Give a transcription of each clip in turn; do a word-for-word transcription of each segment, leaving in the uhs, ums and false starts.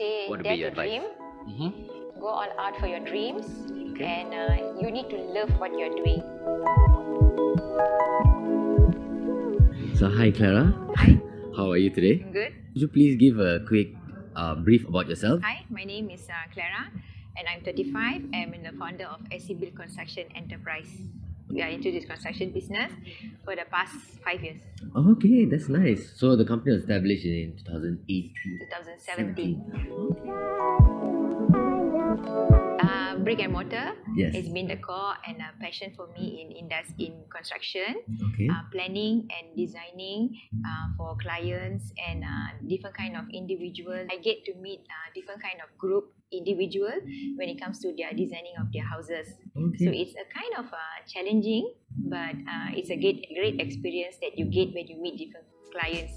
stay there your dream. Mm-hmm. Go all out for your dreams, okay. and uh, you need to love what you're doing. So hi Clara. Hi. How are you today? I'm good. Could you please give a quick uh, brief about yourself? Hi, my name is uh, Clara and I'm thirty-five. I'm the founder of S C Build Construction Enterprise. We are into this construction business for the past five years. Okay, that's nice. So the company was established in two thousand eighteen. twenty seventeen. Uh, brick and mortar yes. has been the core and a passion for me in industry, in construction, okay. uh, planning and designing uh, for clients and uh, different kind of individuals. I get to meet uh, different kind of group individual when it comes to their designing of their houses. Okay. So it's a kind of uh, challenging, but uh, it's a great, great experience that you get when you meet different clients.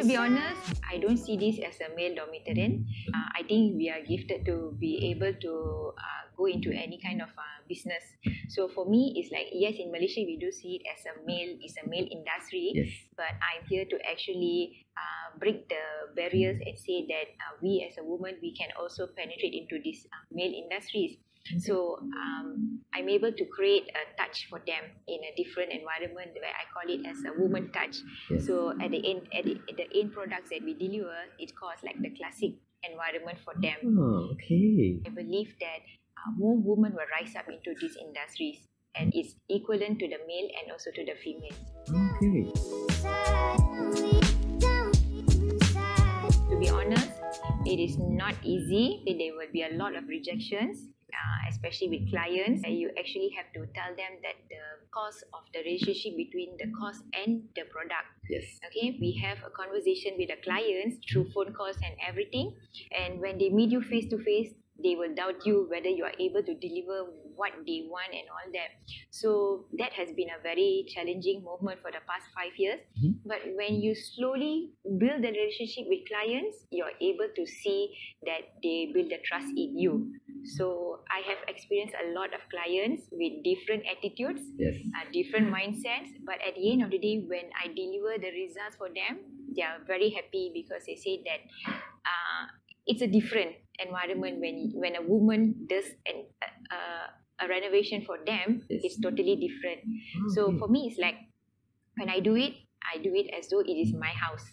To be honest, I don't see this as a male dominant. Uh, I think we are gifted to be able to uh, go into any kind of uh, business. So for me, it's like, yes, in Malaysia, we do see it as a male, it's a male industry. Yes. But I'm here to actually uh, break the barriers and say that uh, we as a woman, we can also penetrate into these uh, male industries. So um, I'm able to create a touch for them in a different environment where I call it as a woman touch. Yes. So at the end, at the, at the end products that we deliver, it calls like the classic environment for them. Oh, okay. I believe that uh, more women will rise up into these industries, and it's equivalent to the male and also to the female. Okay. To be honest, it is not easy. There will be a lot of rejections. Uh, especially with clients, uh, you actually have to tell them that the cost of the relationship between the cost and the product. Yes. Okay, we have a conversation with the clients through phone calls and everything, and when they meet you face to face, they will doubt you whether you are able to deliver what they want and all that. So that has been a very challenging moment for the past five years. Mm-hmm. But when you slowly build the relationship with clients, you're able to see that they build the trust in you. So I have experienced a lot of clients with different attitudes, yes. uh, different mindsets. But at the end of the day, when I deliver the results for them, they are very happy because they say that uh, it's a different environment when when a woman does an, uh, a renovation for them. Yes. It's totally different. Okay. So for me, it's like when I do it, I do it as though it is my house.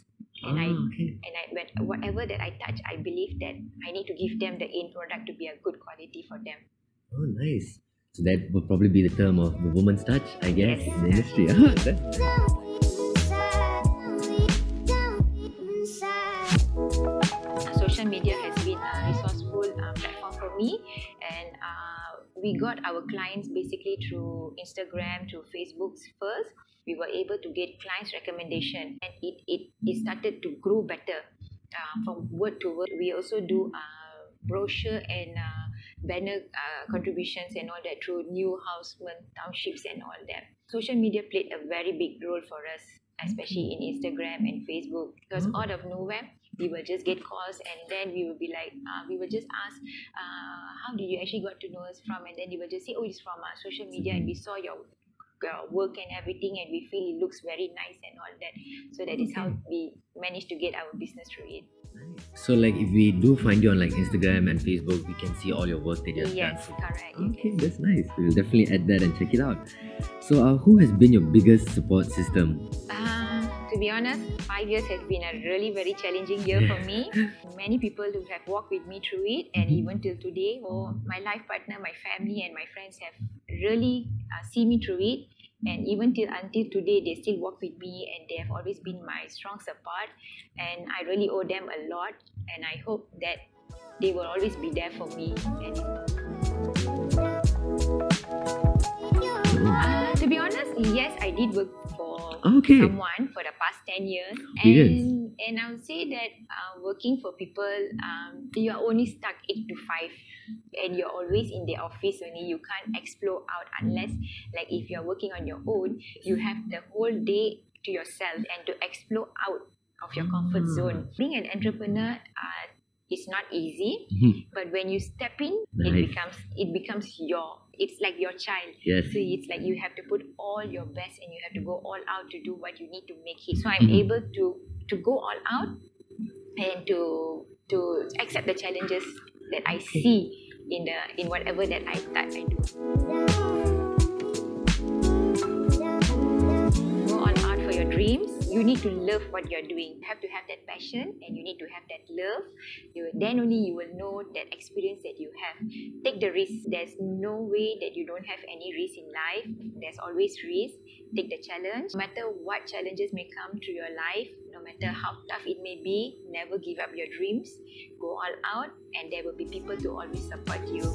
And ah, I okay. and I but whatever that I touch, I believe that I need to give them the end product to be a good quality for them. Oh, nice. So that would probably be the term of the woman's touch, I guess, yes. in the industry. Social media has been a resourceful uh, platform for me, and uh, we got our clients basically through Instagram, through Facebook first. We were able to get clients' recommendation, and it, it, it started to grow better uh, from word to word. We also do uh, brochure and uh, banner uh, contributions and all that through new housemen, townships and all that. Social media played a very big role for us, especially in Instagram and Facebook, because out of nowhere, we will just get calls, and then we will be like, uh, we will just ask, uh, how did you actually got to know us from? And then they will just say, oh, it's from uh, social media, and we saw your work and everything, and we feel it looks very nice and all that. So that is how we managed to get our business through it. So like if we do find you on like Instagram and Facebook, we can see all your work that you have done. Yes, correct. Okay, that's nice. We'll definitely add that and check it out. So uh, who has been your biggest support system? Uh, to be honest, five years has been a really very challenging year for me. Many people who have walked with me through it, and even till today, oh, my life partner, my family and my friends have really uh, see me through it, and even till until today they still work with me, and they have always been my strong support, and I really owe them a lot, and I hope that they will always be there for me. And uh, to be honest, yes, I did work for okay. someone for the past ten years, and yes. and I would say that uh, working for people, um, you are only stuck eight to five, and you're always in the office only. You can't explore out, unless like if you're working on your own, you have the whole day to yourself and to explore out of your comfort zone. Being an entrepreneur uh, is not easy, but when you step in, nice. it becomes it becomes your it's like your child. Yes. So it's like you have to put all your best, and you have to go all out to do what you need to make it. So I'm able to to go all out and to to accept the challenges that I see in the in whatever that I that I do. Go all out for your dreams. You need to love what you're doing. You have to have that passion and you need to have that love. You, then only you will know that experience that you have. Take the risk. There's no way that you don't have any risk in life. There's always risk. Take the challenge. No matter what challenges may come through your life, no matter how tough it may be, never give up your dreams. Go all out and there will be people to always support you.